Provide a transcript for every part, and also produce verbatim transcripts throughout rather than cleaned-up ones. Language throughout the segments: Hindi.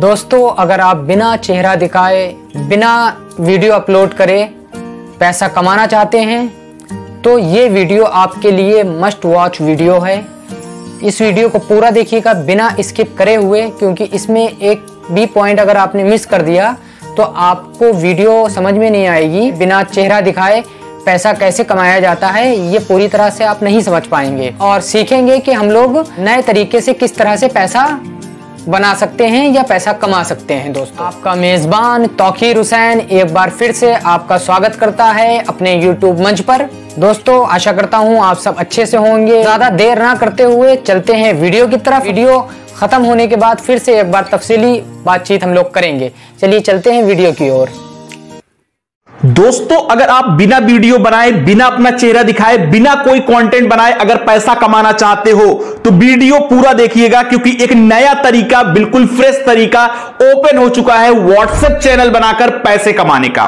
दोस्तों, अगर आप बिना चेहरा दिखाए, बिना वीडियो अपलोड करे पैसा कमाना चाहते हैं तो ये वीडियो आपके लिए मस्ट वॉच वीडियो है। इस वीडियो को पूरा देखिएगा बिना स्किप करे हुए, क्योंकि इसमें एक भी पॉइंट अगर आपने मिस कर दिया तो आपको वीडियो समझ में नहीं आएगी। बिना चेहरा दिखाए पैसा कैसे कमाया जाता है ये पूरी तरह से आप नहीं समझ पाएंगे और सीखेंगे कि हम लोग नए तरीके से किस तरह से पैसा बना सकते हैं या पैसा कमा सकते हैं। दोस्तों, आपका मेज़बान तौकीर हुसैन एक बार फिर से आपका स्वागत करता है अपने YouTube मंच पर। दोस्तों, आशा करता हूँ आप सब अच्छे से होंगे। ज़्यादा देर ना करते हुए चलते हैं वीडियो की तरफ। वीडियो ख़त्म होने के बाद फिर से एक बार तफसीली बातचीत हम लोग करेंगे। चलिए चलते हैं वीडियो की ओर। दोस्तों, अगर आप बिना वीडियो बनाए, बिना अपना चेहरा दिखाए, बिना कोई कंटेंट बनाए अगर पैसा कमाना चाहते हो तो वीडियो पूरा देखिएगा, क्योंकि एक नया तरीका, बिल्कुल फ्रेश तरीका ओपन हो चुका है व्हाट्सएप चैनल बनाकर पैसे कमाने का।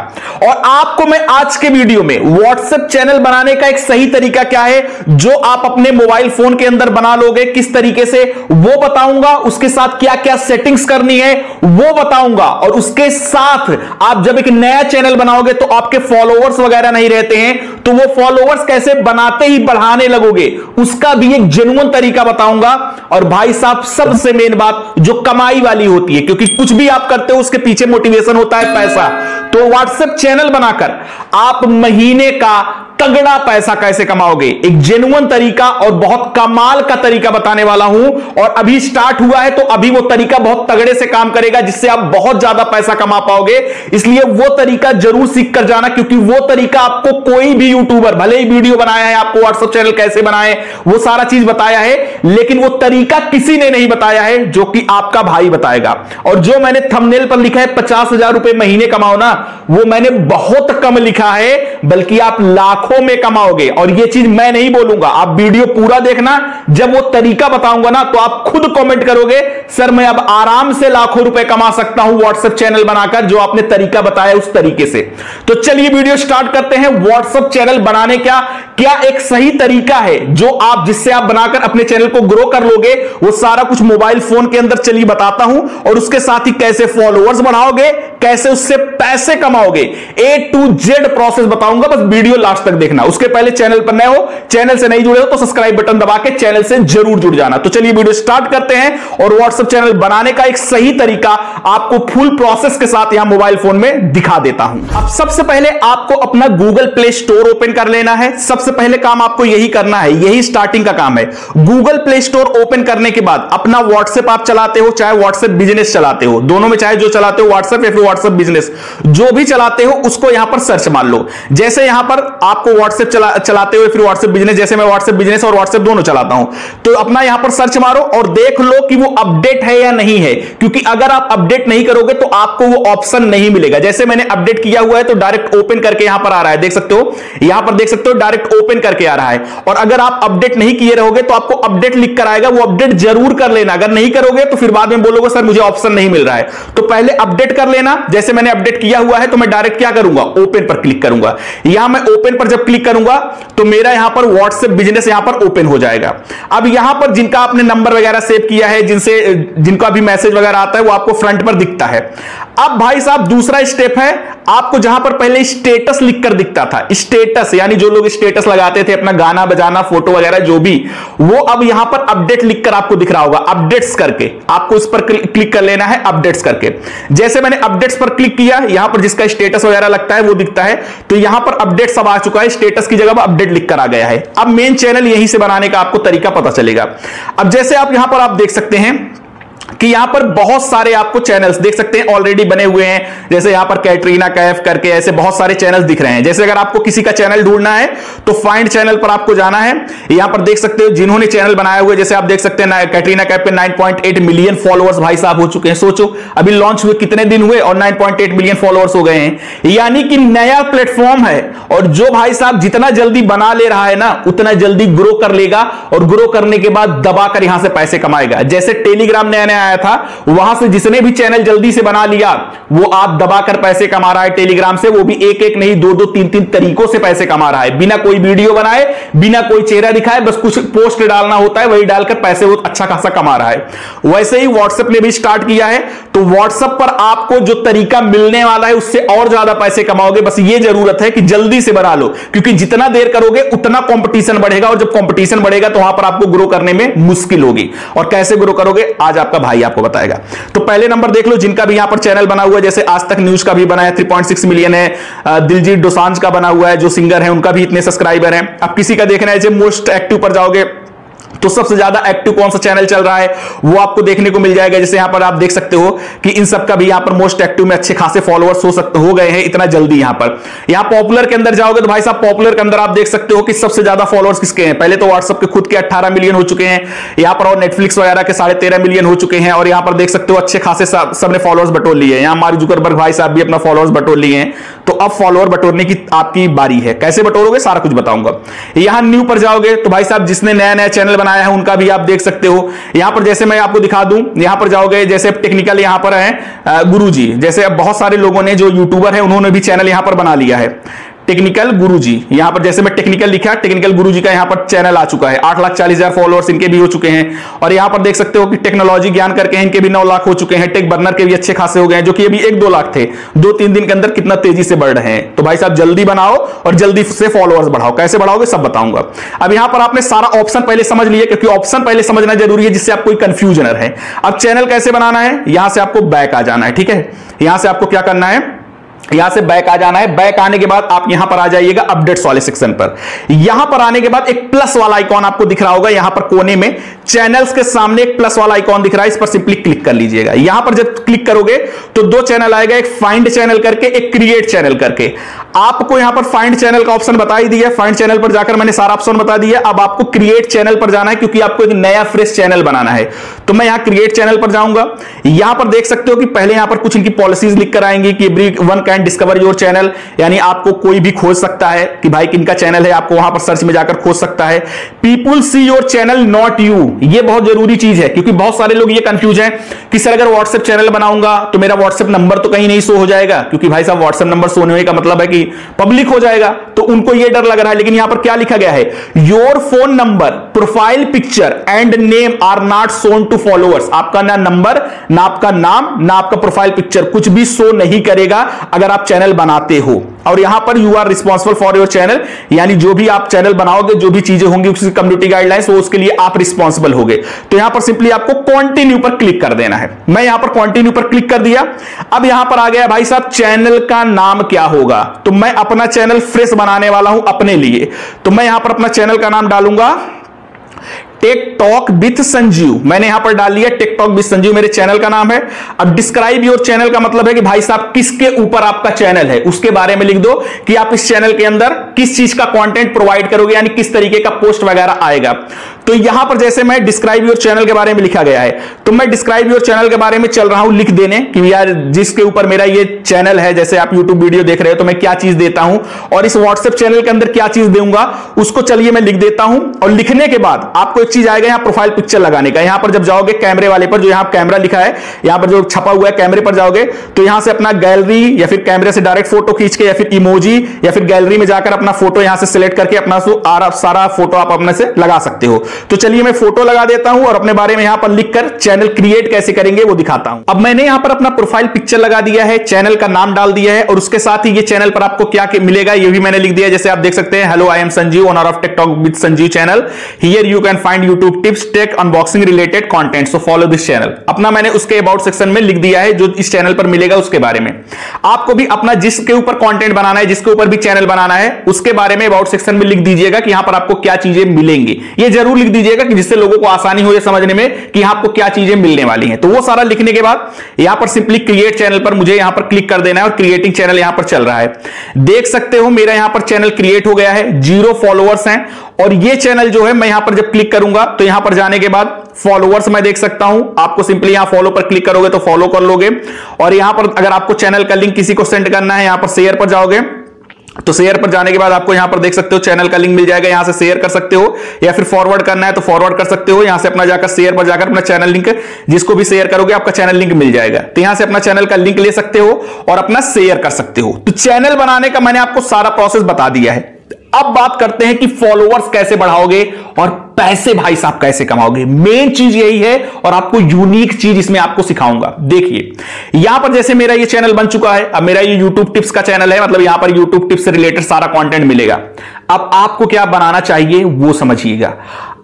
और आपको मैं आज के वीडियो में व्हाट्सएप चैनल बनाने का एक सही तरीका क्या है, जो आप अपने मोबाइल फोन के अंदर बना लोगे किस तरीके से, वो बताऊंगा। उसके साथ क्या क्या सेटिंग्स करनी है वो बताऊंगा। और उसके साथ आप जब एक नया चैनल बनाओगे तो आपके फॉलोवर्स वगैरह नहीं रहते हैं, तो वो फॉलोवर्स कैसे बनाते ही बढ़ाने लगोगे उसका भी एक जेन्युइन तरीका बताऊंगा। और भाई साहब, सबसे मेन बात जो कमाई वाली होती है, क्योंकि कुछ भी आप करते हो उसके पीछे मोटिवेशन होता है पैसा। तो व्हाट्सएप चैनल बनाकर आप महीने का तगड़ा पैसा कैसे कमाओगे, एक जेन्युइन तरीका और बहुत कमाल का तरीका बताने वाला हूं। और अभी स्टार्ट हुआ है तो अभी वो तरीका बहुत तगड़े से काम करेगा, जिससे आप बहुत ज्यादा पैसा कमा पाओगे। इसलिए वो तरीका जरूर सीख कर जाना, क्योंकि वो तरीका आपको कोई भी यूट्यूबर, भले ही वीडियो बनाया है, आपको व्हाट्सएप चैनल कैसे बनाए वो सारा चीज बताया है, लेकिन वो तरीका किसी ने नहीं बताया है जो कि आपका भाई बताएगा। और जो मैंने थंबनेल पर लिखा है पचास हजार रुपए महीने कमाओ ना, वो मैंने बहुत कम लिखा है, बल्कि आप लाख में कमाओगे। और ये चीज मैं नहीं बोलूंगा, आप वीडियो पूरा देखना। जब वो तरीका बताऊंगा ना तो आप खुद कमेंट करोगे, सर मैं अब आराम से लाखों रुपए कमा सकता हूं व्हाट्सएप चैनल बनाकर, जो आपने तरीका बताया उस तरीके से। तो चलिए वीडियो स्टार्ट करते हैं। व्हाट्सएप चैनल बनाने का क्या एक सही तरीका है, जो आप जिससे आप बनाकर अपने चैनल को ग्रो कर लोगे, वो सारा कुछ मोबाइल फोन के अंदर चलिए बताता हूं। और उसके साथ ही कैसे फॉलोअर्स बढ़ाओगे, कैसे उससे पैसे कमाओगे, ए टू जेड प्रोसेस बताऊंगा। बस वीडियो लास्ट तक देखना। उसके पहले चैनल पर नए हो, चैनल से नहीं जुड़े हो तो सब्सक्राइब बटन दबा के चैनल से जरूर जुड़ जाना। तो चलिए वीडियो स्टार्ट करते हैं। और व्हाट्सएप चैनल बनाने का एक सही तरीका आपको फुल प्रोसेस के साथ यहां मोबाइल फोन में दिखा देता हूं। अब सबसे पहले आपको अपना गूगल प्ले स्टोर ओपन कर लेना है। सबसे पहले काम आपको यही करना है, यही स्टार्टिंग का काम है। गूगल प्ले स्टोर ओपन करने के बाद अपना व्हाट्सएप आप चलाते हो, चाहे व्हाट्सएप बिजनेस चलाते हो, दोनों में चाहे जो चलाते हो, व्हाट्सएप या फिर व्हाट्सएप बिजनेस, जो भी चलाते हो उसको यहां पर सर्च मान लो। जैसे यहां पर आप को व्हाट्सएप चला, चलाते हुए फिर व्हाट्सएप बिजनेस, जैसे मैं व्हाट्सएप बिजनेस और व्हाट्सएप दोनों चलाता हूं, तो अपना यहां पर सर्च मारो और देख लो कि वो अपडेट है या नहीं है। क्योंकि अगर आप अपडेट नहीं करोगे तो आपको वो ऑप्शन नहीं मिलेगा। जैसे मैंने अपडेट किया हुआ है तो डायरेक्ट ओपन करके यहां पर आ रहा है, देख सकते हो, यहां पर देख सकते हो, डायरेक्ट ओपन करके आ रहा है। और अगर आप अपडेट नहीं किए रहोगे तो आपको अपडेट लिख कर आएगा, वो अपडेट जरूर कर लेना। अगर नहीं करोगे तो फिर बाद में बोलोगे सर मुझे ऑप्शन नहीं मिल रहा है। तो पहले अपडेट कर लेना। जैसे मैंने अपडेट किया हुआ है तो मैं डायरेक्ट क्या करूंगा, ओपन पर क्लिक करूंगा। यहां मैं ओपन पर जब क्लिक करूंगा तो मेरा यहां पर व्हाट्सएप बिजनेस यहां पर ओपन हो जाएगा। अब यहां पर जिनका आपने नंबर वगैरह सेव किया है, जिनसे जिनका भी मैसेज वगैरह आता है, वो आपको फ्रंट पर दिखता है। अब भाई साहब दूसरा स्टेप है, आपको जहां पर पहले स्टेटस लिखकर दिखता था, स्टेटस यानी जो लोग स्टेटस लगाते थे अपना गाना बजाना, फोटो वगैरह जो भी, वो अब यहां पर अपडेट लिखकर आपको दिख रहा होगा, अपडेट्स करके। आपको इस पर क्लिक कर लेना है, अपडेट्स करके। जैसे मैंने अपडेट्स पर क्लिक किया, यहां पर जिसका स्टेटस वगैरह लगता है वो दिखता है। तो यहां पर अपडेट्स अब आ चुका है, स्टेटस की जगह अपडेट लिखकर आ गया है। अब मेन चैनल यहीं से बनाने का आपको तरीका पता चलेगा। अब जैसे आप यहां पर आप देख सकते हैं कि यहां पर बहुत सारे आपको चैनल्स देख सकते हैं ऑलरेडी बने हुए हैं। जैसे यहां पर कैटरीना कैफ करके ऐसे बहुत सारे चैनल्स दिख रहे हैं। जैसे अगर आपको किसी का चैनल ढूंढना है तो फाइंड चैनल पर आपको जाना है। यहां पर देख सकते हो जिन्होंने चैनल बनाया हुआ है, जैसे आप देख सकते हैं कैटरीना कैफ पे nine point eight million followers भाई साहब हो चुके हैं। सोचो अभी लॉन्च हुए कितने दिन हुए और nine point eight million followers हो गए हैं, यानी कि नया प्लेटफॉर्म है। और जो भाई साहब जितना जल्दी बना ले रहा है ना उतना जल्दी ग्रो कर लेगा, और ग्रो करने के बाद दबाकर यहां से पैसे कमाएगा। जैसे टेलीग्राम नया में आया था, वहां से जिसने भी चैनल जल्दी से बना लिया वो आप दबाकर पैसे कमा रहा है टेलीग्राम से, वो भी एक एक नहीं दो दो तीन तीन तरीकों से पैसे कमा रहा है, बिना कोई वीडियो बनाए, बिना कोई चेहरा दिखाए, बस कुछ पोस्ट डालना होता है, वही डालकर पैसे वो अच्छा खासा कमा रहा है। वैसे ही व्हाट्सएप ने भी स्टार्ट किया है, तो व्हाट्सएप पर आपको जो तरीका मिलने वाला है उससे और ज्यादा पैसे कमाओगे, बस ये जरूरत है कि जल्दी से बना लो, क्योंकि जितना देर करोगे उतना कॉम्पिटिशन बढ़ेगा, और जब कॉम्पिटिशन बढ़ेगा तो वहां पर आपको ग्रो करने में मुश्किल होगी। और कैसे ग्रो करोगे आज आपका भाई आपको बताएगा। तो पहले नंबर देख लो जिनका भी यहां पर चैनल बना हुआ है, जैसे आज तक न्यूज का भी बना है तीन पॉइंट सिक्स मिलियन है, दिलजीत दुसांज का बना हुआ है जो सिंगर है उनका भी इतने सब्सक्राइबर हैं। अब किसी का देखना है जो मोस्ट एक्टिव पर जाओगे तो सबसे ज्यादा एक्टिव कौन सा चैनल चल रहा है वो आपको देखने को मिल जाएगा। जैसे यहां पर आप देख सकते हो कि इन सब का भी यहां पर मोस्ट एक्टिव में अच्छे खासे फॉलोअर्स हो सकते हो गए हैं इतना जल्दी। यहां पर यहां पॉपुलर के अंदर जाओगे तो भाई साहब पॉपुलर के अंदर आप देख सकते हो कि सबसे ज्यादा फॉलोअर्स किसके हैं। पहले तो व्हाट्सएप के खुद के अट्ठारह मिलियन हो चुके हैं यहां पर, और नेटफ्लिक्स वगैरह के साढ़े तेरह मिलियन हो चुके हैं। और यहां पर देख सकते हो अच्छे खासे सबने फॉलोअर्स बटोर लिए हैं। यहां मार्क जुकरबर्ग भाई साहब भी अपना फॉलोअर्स बटोर लिए हैं। तो अब फॉलोअर बटोरने की आपकी बारी है, कैसे बटोरोगे सारा कुछ बताऊंगा। यहां न्यू पर जाओगे तो भाई साहब जिसने नया नया चैनल बनाया है उनका भी आप देख सकते हो। यहां पर जैसे मैं आपको दिखा दूं, यहां पर जाओगे जैसे टेक्निकल यहां पर है गुरु जी, जैसे बहुत सारे लोगों ने जो यूट्यूबर है उन्होंने भी चैनल यहां पर बना लिया है टेक्निकल गुरु जी। यहां पर जैसे मैं टेक्निकल लिखा, टेक्निकल गुरु जी का यहां पर चैनल आ चुका है, आठ लाख चालीस हजार फॉलोअर्स इनके भी हो चुके हैं। और यहां पर देख सकते हो कि टेक्नोलॉजी ज्ञान करके इनके भी नौ लाख हो चुके हैं। टेक बर्नर के भी अच्छे खासे हो गए हैं, जो कि अभी एक दो लाख थे, दो तीन दिन के अंदर कितना तेजी से बढ़ रहे हैं। तो भाई साहब जल्दी बनाओ और जल्दी से फॉलोअर्स बढ़ाओ, कैसे बढ़ाओगे सब बताऊंगा। अब यहां पर आपने सारा ऑप्शन पहले समझ लिया, क्योंकि ऑप्शन पहले समझना जरूरी है जिससे आप कोई कंफ्यूजन न रहे। अब चैनल कैसे बनाना है, यहां से आपको बैक आ जाना है, ठीक है। यहां से आपको क्या करना है, यहां से बैक आ जाना है। बैक आने के बाद आप यहां पर आ जाइएगा अपडेट्स वाले सेक्शन पर। यहां पर आने के बाद एक प्लस वाला आइकॉन आपको दिख रहा होगा यहां पर कोने में, चैनल्स के सामने एक प्लस वाला आइकॉन दिख रहा है, इस पर सिंपली क्लिक कर लीजिएगा। यहां पर जब क्लिक करोगे तो दो चैनल आएगा, एक फाइंड चैनल करके, एक क्रिएट चैनल करके। आपको यहां पर फाइंड चैनल का ऑप्शन बता ही दिया, फाइंड चैनल पर जाकर मैंने सारा ऑप्शन बता दिया। अब आपको क्रिएट चैनल पर जाना है, क्योंकि आपको एक नया फ्रेश चैनल बनाना है। तो मैं यहां क्रिएट चैनल पर जाऊंगा। यहां पर देख सकते हो कि पहले यहां पर कुछ इनकी पॉलिसीज लिख कर आएंगी कि everyone can discover your channel, यानी आपको कोई भी खोज सकता है कि भाई किनका चैनल है, आपको वहां पर सर्च में जाकर खोज सकता है। People see your channel not you, ये बहुत जरूरी चीज है, क्योंकि बहुत सारे लोग ये कंफ्यूज हैं कि सर अगर व्हाट्सएप चैनल बनाऊंगा तो मेरा व्हाट्सएप नंबर तो कहीं नहीं शो हो जाएगा, क्योंकि भाई साहब व्हाट्सएप नंबर शो होने का मतलब है कि पब्लिक हो जाएगा, तो उनको यह डर लग रहा है। लेकिन यहां पर क्या लिखा गया है, your phone number, profile picture and name are not shown to followers. आपका ना नंबर, ना आपका नाम, ना आपका प्रोफाइल पिक्चर, कुछ भी शो नहीं करेगा अगर आप चैनल बनाते हो। और यहां पर you are responsible for your channel, यानी जो भी आप चैनल बनाओगे, जो भी चीजें होंगी उसकी कम्युनिटी गाइडलाइंस, वो उसके लिए आप रिस्पॉन्सिबल होगे। तो यहां पर सिंपली आपको कंटिन्यू पर क्लिक कर देना है। मैं यहां पर कंटिन्यू पर क्लिक कर दिया। अब यहां पर आ गया भाई साहब चैनल का नाम क्या होगा। तो मैं अपना चैनल फ्रेश बनाने वाला हूं अपने लिए, तो मैं यहां पर अपना चैनल का नाम डालूंगा टेक टॉक विथ संजीव। मैंने यहां पर डाल लिया टेक टॉक विथ संजीव, मेरे चैनल का नाम है। अब डिस्क्राइब योर चैनल का मतलब है कि भाई साहब किसके ऊपर आपका चैनल है उसके बारे में लिख दो, कि आप इस चैनल के अंदर किस चीज का कंटेंट प्रोवाइड करोगे, यानी किस तरीके का पोस्ट वगैरह आएगा। तो यहां पर जैसे मैं डिस्क्राइब योर चैनल के बारे में लिखा गया है, तो मैं डिस्क्राइब योर चैनल के बारे में चल रहा हूं लिख देने कि यार जिसके ऊपर मेरा ये चैनल है, जैसे आप यूट्यूब वीडियो देख रहे हो तो मैं क्या चीज देता हूं, और इस व्हाट्सएप चैनल के अंदर क्या चीज दूंगा, उसको चलिए मैं लिख देता हूं। और लिखने के बाद आपको एक चीज आएगा यहां प्रोफाइल पिक्चर लगाने का। यहां पर जब जाओगे कैमरे वाले पर, जो यहां कैमरा लिखा है, यहां पर जो छपा हुआ है कैमरे पर जाओगे, तो यहां से अपना गैलरी या फिर कैमरे से डायरेक्ट फोटो खींच के या फिर इमोजी या फिर गैलरी में जाकर अपना फोटो यहां से सिलेक्ट करके अपना सारा फोटो आप अपने से लगा सकते हो। तो चलिए मैं फोटो लगा देता हूं और अपने बारे में यहां पर लिखकर चैनल क्रिएट कैसे करेंगे वो दिखाता हूं। अब मैंने यहां पर अपना प्रोफाइल पिक्चर लगा दिया है, चैनल का नाम डाल दिया है, और उसके साथ ही ये चैनल पर आपको क्या मिलेगा ये भी मैंने लिख दिया। जैसे आप देख सकते हैं, hello I am Sanjeev owner of tech talk with Sanjeev channel, here you can find YouTube tips, tech unboxing related content, so follow this channel. अपना मैंने उसके अबाउट सेक्शन में लिख दिया है जो इस चैनल पर मिलेगा उसके बारे में। आपको भी अपना जिसके ऊपर कॉन्टेंट बनाना है, जिसके ऊपर भी चैनल बनाना है, उसके बारे में अबाउट सेक्शन में लिख दीजिएगा कि यहां पर आपको क्या चीजें मिलेंगी, ये जरूर लिख दीजिएगा कि जिससे लोगों को आसानी हो ये समझने में कि यहां आपको क्या चीजें मिलने वाली हैं। तो वो सारा लिखने के बाद यहां पर सिंपली क्रिएट चैनल पर मुझे यहां पर क्लिक कर देना है, और क्रिएटिंग चैनल यहां पर चल रहा है। देख सकते हो मेरा यहां पर चैनल क्रिएट हो गया है, जीरो फॉलोअर्स हैं, और ये चैनल जो है मैं यहां पर जब क्लिक करूंगा तो यहां पर जाने के बाद फॉलोअर्स मैं देख सकता हूं। आपको सिंपली यहां फॉलो पर क्लिक करोगे तो फॉलो कर लोगे, और यहां पर अगर आपको चैनल का लिंक किसी को सेंड करना है, यहां पर शेयर पर जाओगे तो शेयर पर जाने के बाद आपको यहां पर देख सकते हो चैनल का लिंक मिल जाएगा, यहां से शेयर कर सकते हो या फिर फॉरवर्ड करना है तो फॉरवर्ड कर सकते हो। यहां से अपना जाकर शेयर पर जाकर अपना चैनल लिंक, जिसको भी शेयर करोगे आपका चैनल लिंक मिल जाएगा, तो यहां से अपना चैनल का लिंक ले सकते हो और अपना शेयर कर सकते हो। तो चैनल बनाने का मैंने आपको सारा प्रोसेस बता दिया है। अब बात करते हैं कि फॉलोअर्स कैसे बढ़ाओगे और पैसे भाई साहब कैसे कमाओगे, मेन चीज यही है और आपको यूनिक चीज इसमें आपको सिखाऊंगा। देखिए यहां पर जैसे मेरा ये चैनल बन चुका है, अब मेरा ये YouTube टिप्स का चैनल है, मतलब यहां पर YouTube टिप्स से रिलेटेड सारा कंटेंट मिलेगा। अब आपको क्या बनाना चाहिए वो समझिएगा।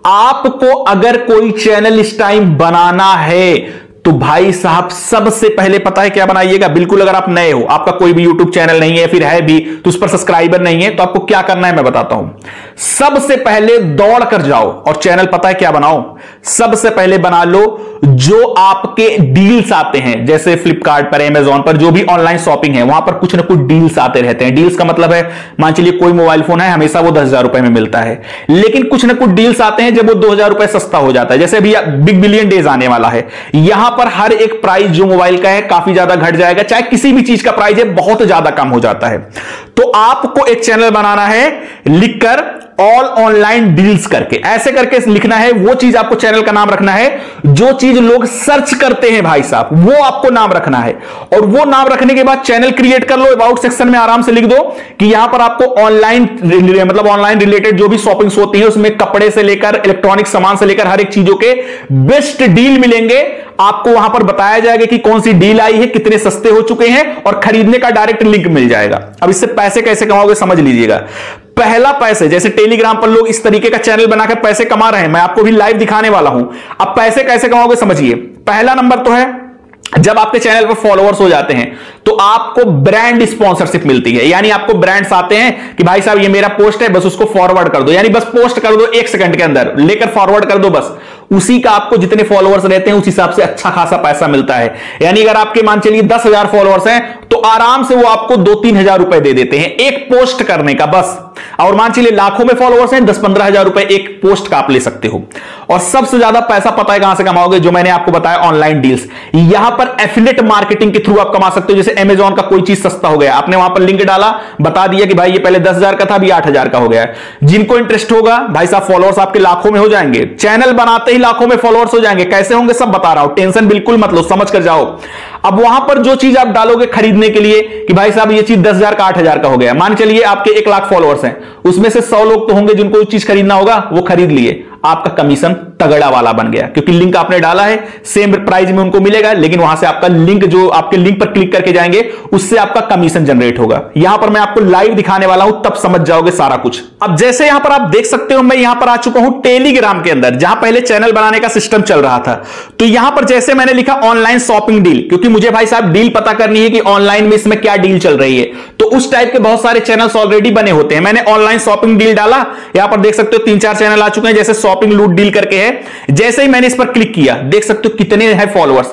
आपको अगर कोई चैनल इस टाइम बनाना है तो भाई साहब सबसे पहले पता है क्या बनाइएगा। बिल्कुल अगर आप नए हो, आपका कोई भी YouTube चैनल नहीं है, फिर है भी तो उस पर सब्सक्राइबर नहीं है, तो आपको क्या करना है मैं बताता हूं। सबसे पहले दौड़ कर जाओ और चैनल पता है क्या बनाओ, सबसे पहले बना लो जो आपके डील्स आते हैं, जैसे फ्लिपकार्ट पर, अमेज़ॉन पर, जो भी ऑनलाइन शॉपिंग है वहां पर कुछ ना कुछ डील्स आते रहते हैं। डील्स का मतलब है मान चलिए कोई मोबाइल फोन है, हमेशा वो दस हजार रुपए में मिलता है, लेकिन कुछ ना कुछ डील्स आते हैं जब वो दो हजार रुपए सस्ता हो जाता है। जैसे अभी बिग बिलियन डेज आने वाला है, यहां पर हर एक प्राइस जो मोबाइल का है काफी ज्यादा घट जाएगा, चाहे किसी भी चीज का प्राइस है बहुत ज्यादा कम हो जाता है। तो आपको एक चैनल बनाना है लिखकर ऑल ऑनलाइन डील्स करके, ऐसे करके लिखना है। वो चीज आपको चैनल का नाम रखना है, जो चीज लोग सर्च करते हैं भाई साहब वो आपको नाम रखना है। और वो नाम रखने के बाद चैनल क्रिएट कर लो, अबाउट सेक्शन में आराम से लिख दो कि यहां पर आपको ऑनलाइन मतलब ऑनलाइन रिलेटेड जो भी शॉपिंग्स होती है उसमें कपड़े से लेकर इलेक्ट्रॉनिक सामान से लेकर हर एक चीजों के बेस्ट डील मिलेंगे। आपको वहां पर बताया जाएगा कि कौन सी डील आई है, कितने सस्ते हो चुके हैं और खरीदने का डायरेक्ट लिंक मिल जाएगा। अब इससे पैसे कैसे कमाओगे समझ लीजिएगा। पहला पैसे, जैसे टेलीग्राम पर लोग इस तरीके का चैनल बनाकर पैसे कमा रहे हैं, मैं आपको भी लाइव दिखाने वाला हूं। अब पैसे कैसे कमाओगे समझिए। पहला नंबर तो है जब आपके चैनल पर फॉलोअर्स हो जाते हैं तो आपको ब्रांड स्पॉन्सरशिप मिलती है, यानी आपको ब्रांड्स आते हैं कि भाई साहब ये मेरा पोस्ट है, बस उसको फॉरवर्ड कर दो, यानी बस पोस्ट कर दो एक सेकंड के अंदर लेकर फॉरवर्ड कर दो, बस उसी का आपको जितने फॉलोअर्स रहते हैं उस हिसाब से अच्छा खासा पैसा मिलता है। यानी अगर आपके मान चलिए दस हजार फॉलोअर्स हैं तो आराम से वो आपको दो तीन हजार रुपए दे देते हैं एक पोस्ट करने का बस। और मान चलिए लाखों में फॉलोअर्स हैं, दस पंद्रह हजार रुपए एक पोस्ट का आप ले सकते हो। और सबसे ज्यादा पैसा पता है कहां से कमाओगे, जो मैंने आपको बताया ऑनलाइन डील्स। यहां पर एफिलेट मार्केटिंग के थ्रू आप कमा सकते हो। जैसे अमेज़ॉन का कोई चीज सस्ता हो गया, आपने वहां पर लिंक डाला, बता दिया कि भाई ये पहले दस हजार का था अभी आठ हजार का हो गया है। जिनको इंटरेस्ट होगा भाई साहब फॉलोअर्स आपके लाखों में हो जाएंगे, चैनल बनाते ही लाखों में फॉलोअर्स हो जाएंगे। कैसे होंगे सब बता रहा हूं, टेंशन बिल्कुल मत लो, समझ कर जाओ। अब वहां पर जो चीज आप डालोगे खरीदने के लिए कि भाई साहब ये चीज दस हजार का आठ हजार का हो गया, मान चलिए आपके एक लाख फॉलोअर्स हैं, उसमें से सौ लोग तो होंगे जिनको चीज खरीदना होगा, वो खरीद लिए, आपका कमीशन तगड़ा वाला बन गया क्योंकि लिंक आपने डाला है, सेम प्राइस में उनको मिलेगा, लेकिन वहां से आपका लिंक जो आपके लिंक पर क्लिक करके जाएंगे उससे आपका कमीशन जनरेट होगा। यहां पर मैं आपको लाइव दिखाने वाला हूं, तब समझ जाओगे सारा कुछ। अब जैसे यहां पर आप देख सकते हो मैं यहां पर आ चुका हूं टेलीग्राम के अंदर, जहां पहले चैनल बनाने का सिस्टम चल रहा था। तो यहां पर जैसे मैंने लिखा ऑनलाइन शॉपिंग डील, क्योंकि मुझे भाई साहब डील पता करनी है कि ऑनलाइन में इसमें क्या डील चल रही है, तो उस टाइप के बहुत सारे चैनल्स ऑलरेडी बने होते हैं। मैंने ऑनलाइन शॉपिंग डील डाला, यहां पर देख सकते हो तीन चार चैनल आ चुके हैं, जैसे शॉपिंग लूट डील करके है। जैसे ही मैंने इस पर क्लिक किया देख सकते हो कितने हैं फॉलोअर्स,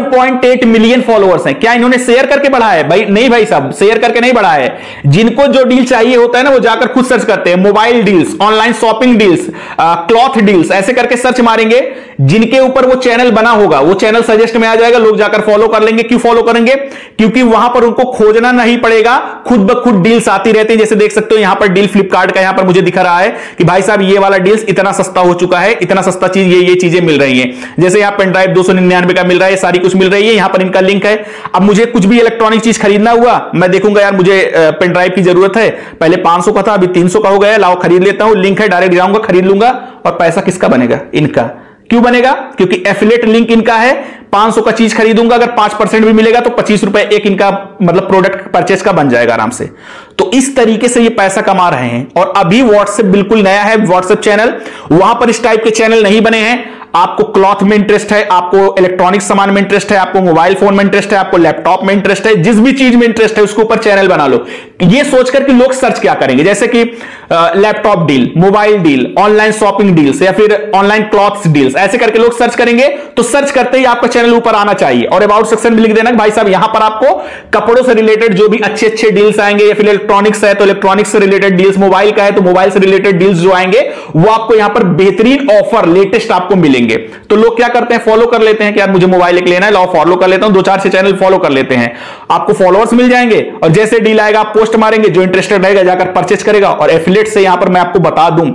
एक पॉइंट आठ मिलियन फॉलोअर्स हैं। क्या इन्होंने शेयर करके बढ़ा है? भाई नहीं भाई साहब, शेयर करके नहीं बढ़ा है। जिनको जो डील चाहिए होता है ना वो जाकर खुद सर्च करते हैं, mobile deals, online shopping deals, cloth deals, ऐसे करके सर्च मारेंगे। जिनके ऊपर वो चैनल बना होगा वो चैनल सजेस्ट में आ जाएगा, लोग जाकर फॉलो कर लेंगे। क्यों फॉलो करेंगे? क्योंकि वहां पर उनको खोजना नहीं पड़ेगा, खुद ब खुद डील्स आती रहती है। जैसे देख सकते हो यहां पर डील फ्लिपकार्ट का यहां पर मुझे दिखा रहा है कि भाई साहब ये वाला डील्स इतना सस्ता हो चुका है, इतना सस्ता चीज ये ये चीजें मिल रही हैं। जैसे यहां पेन ड्राइव दो सौ निन्यानवे का मिल रहा है, सारी कुछ मिल रही है, यहां पर इनका लिंक है। अब मुझे कुछ भी इलेक्ट्रॉनिक चीज खरीदना हुआ, मैं देखूंगा यार मुझे पेन ड्राइव की जरूरत है, पहले पांच सौ का था अभी तीन सौ का हो गया, लाओ खरीद लेता हूं, लिंक है डायरेक्ट जाऊंगा खरीद लूंगा। और पैसा किसका बनेगा? इनका। क्यों बनेगा? क्योंकि एफिलेट लिंक इनका है। पांच सौ का चीज खरीदूंगा, अगर पांच परसेंट भी मिलेगा तो पच्चीस रुपए एक इनका मतलब प्रोडक्ट परचेज का बन जाएगा आराम से। तो इस तरीके से ये पैसा कमा रहे हैं। और अभी व्हाट्सएप बिल्कुल नया है, व्हाट्सएप चैनल, वहां पर इस टाइप के चैनल नहीं बने हैं। आपको क्लॉथ में इंटरेस्ट है, आपको इलेक्ट्रॉनिक सामान में इंटरेस्ट है, आपको मोबाइल फोन में इंटरेस्ट है, आपको लैपटॉप में इंटरेस्ट है, जिस भी चीज में इंटरेस्ट है उसके ऊपर चैनल बना लो, ये सोचकर कि लोग सर्च क्या करेंगे। जैसे कि laptop deal, mobile deal, online shopping deals या फिर ऑनलाइन क्लॉथ्स डील्स, ऐसे करके लोग सर्च करेंगे। तो सर्च करते ही आपका चैनल ऊपर आना चाहिए और अबाउट सेक्शन में लिख देना भाई साहब यहां पर आपको कपड़ों से रिलेटेड जो भी अच्छे अच्छे डील्स आएंगे, या फिर इलेक्ट्रॉनिक्स है तो इलेक्ट्रॉनिक्स से रिलेटेड डील्स, मोबाइल का है तो मोबाइल से रिलेटेड डील्स जो आएंगे वो आपको यहां पर बेहतरीन ऑफर लेटेस्ट आपको मिलेंगे। तो लोग क्या करते हैं, फॉलो कर लेते हैं कि यार मुझे मोबाइल एक लेना है, लाओ फॉलो कर लेता हूं, दो चार से चैनल फॉलो कर लेते हैं, आपको फॉलोअर्स मिल जाएंगे और जैसे डील आएगा आप पोस्ट मारेंगे, जो इंटरेस्टेड रहेगा जाकर परचेज करेगा। और एफिलिएट से यहां पर मैं आपको बता दूं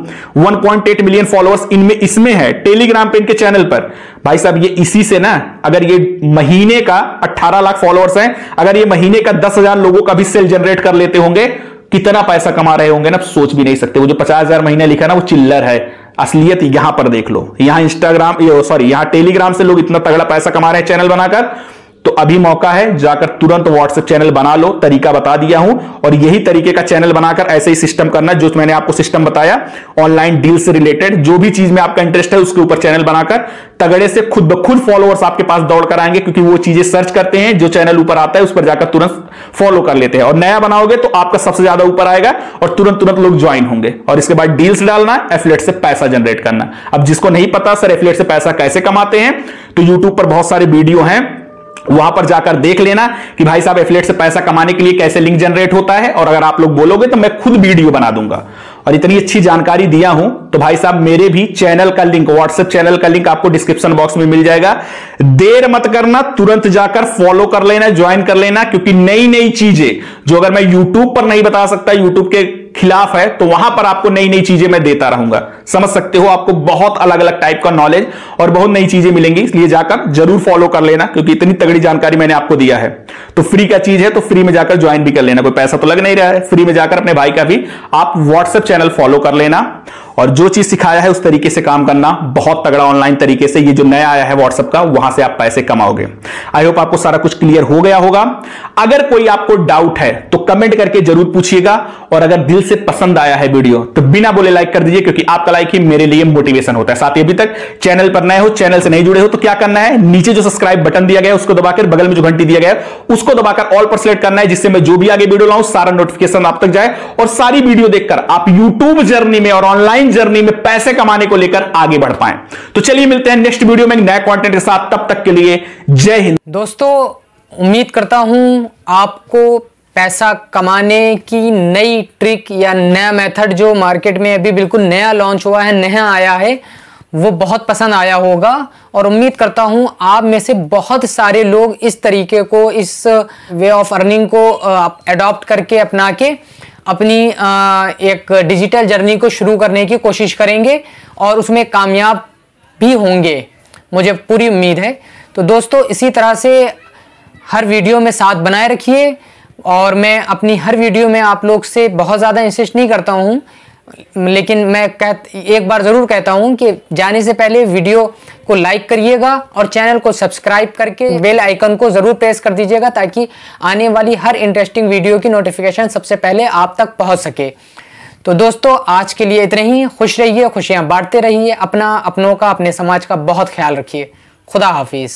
one point eight million followers इनमें इसमें है टेलीग्राम पे, इनके चैनल पर भाई साहब ये इसी से ना, अगर ये महीने का अठारह लाख फॉलोअर्स हैं, अगर ये महीने का दस हजार लोगों का भी सेल जनरेट कर लेते होंगे, कितना पैसा कमा रहे होंगे ना सोच भी नहीं सकते। वो जो पचास हजार महीना लिखा ना वो चिल्लर है, असलियत यहां पर देख लो। यहां इंस्टाग्राम सॉरी यहां टेलीग्राम से लोग इतना तगड़ा पैसा कमा रहे हैं चैनल बनाकर। तो अभी मौका है, जाकर तुरंत व्हाट्सएप चैनल बना लो, तरीका बता दिया हूं। और यही तरीके का चैनल बनाकर ऐसे ही सिस्टम करना जो मैंने आपको सिस्टम बताया, ऑनलाइन डील से रिलेटेड जो भी चीज में आपका इंटरेस्ट है उसके ऊपर चैनल बनाकर तगड़े से खुद ब खुद फॉलोअर्स आपके पास दौड़ कर आएंगे, क्योंकि वो चीजें सर्च करते हैं, जो चैनल ऊपर आता है उस पर जाकर तुरंत फॉलो कर लेते हैं। और नया बनाओगे तो आपका सबसे ज्यादा ऊपर आएगा और तुरंत तुरंत लोग ज्वाइन होंगे। और इसके बाद डील्स डालना, एफिलिएट से पैसा जनरेट करना। अब जिसको नहीं पता सर एफिलिएट से पैसा कैसे कमाते हैं, तो यूट्यूब पर बहुत सारे वीडियो हैं, वहां पर जाकर देख लेना कि भाई साहब एफिलिएट से पैसा कमाने के लिए कैसे लिंक जनरेट होता है। और अगर आप लोग बोलोगे तो मैं खुद वीडियो बना दूंगा। और इतनी अच्छी जानकारी दिया हूं तो भाई साहब मेरे भी चैनल का लिंक, व्हाट्सएप चैनल का लिंक आपको डिस्क्रिप्शन बॉक्स में मिल जाएगा। देर मत करना, तुरंत जाकर फॉलो कर लेना, ज्वाइन कर लेना, क्योंकि नई नई चीजें जो अगर मैं यूट्यूब पर नहीं बता सकता, यूट्यूब के खिलाफ है, तो वहां पर आपको नई नई चीजें मैं देता रहूंगा। समझ सकते हो, आपको बहुत अलग अलग टाइप का नॉलेज और बहुत नई चीजें मिलेंगी, इसलिए जाकर जरूर फॉलो कर लेना, क्योंकि इतनी तगड़ी जानकारी मैंने आपको दिया है। तो फ्री का चीज है तो फ्री में जाकर ज्वाइन भी कर लेना, कोई पैसा तो लग नहीं रहा है। फ्री में जाकर अपने भाई का भी आप व्हाट्सएप चैनल फॉलो कर लेना और जो चीज सिखाया है उस तरीके से काम करना, बहुत तगड़ा ऑनलाइन तरीके से। ये जो नया आया है व्हाट्सएप का, वहां से आप पैसे कमाओगे। आई होप आपको सारा कुछ क्लियर हो गया होगा। अगर कोई आपको डाउट है तो कमेंट करके जरूर पूछिएगा, और अगर दिल से पसंद आया है वीडियो तो बिना बोले लाइक कर दीजिए, क्योंकि आपका लाइक ही मेरे लिए मोटिवेशन होता है। साथ ही अभी तक चैनल पर नए हो, चैनल से नहीं जुड़े हो तो क्या करना है, नीचे जो सब्सक्राइब बटन दिया गया है उसको दबाकर, बगल में जो घंटी दिया गया है उसको दबाकर ऑल पर सेलेक्ट करना है, जिससे मैं जो भी आगे वीडियो लाऊं सारा नोटिफिकेशन आप तक जाए और सारी वीडियो देखकर आप यूट्यूब जर्नी में और ऑनलाइन जर्नी में पैसे कमाने को लेकर आगे बढ़ पाएं। तो चलिए मिलते हैं नेक्स्ट वीडियो में नया कंटेंट के साथ, तब तक के लिए जय हिंद। दोस्तों उम्मीद करता हूं आपको पैसा कमाने की नई ट्रिक या नया मेथड जो मार्केट में अभी बिल्कुल नया लॉन्च हुआ है, नया आया है, वो बहुत पसंद आया होगा। और उम्मीद करता हूं आप में से बहुत सारे लोग इस तरीके को, इस वे ऑफ अर्निंग को अडॉप्ट करके अपना के अपनी एक डिजिटल जर्नी को शुरू करने की कोशिश करेंगे और उसमें कामयाब भी होंगे, मुझे पूरी उम्मीद है। तो दोस्तों इसी तरह से हर वीडियो में साथ बनाए रखिए, और मैं अपनी हर वीडियो में आप लोग से बहुत ज़्यादा इंसिस्ट नहीं करता हूँ, लेकिन मैं कह एक बार ज़रूर कहता हूँ कि जाने से पहले वीडियो को लाइक करिएगा और चैनल को सब्सक्राइब करके बेल आइकन को ज़रूर प्रेस कर दीजिएगा, ताकि आने वाली हर इंटरेस्टिंग वीडियो की नोटिफिकेशन सबसे पहले आप तक पहुँच सके। तो दोस्तों आज के लिए इतना ही। खुश रहिए, खुशियाँ बांटते रहिए, अपना, अपनों का, अपने समाज का बहुत ख्याल रखिए। खुदा हाफिज़।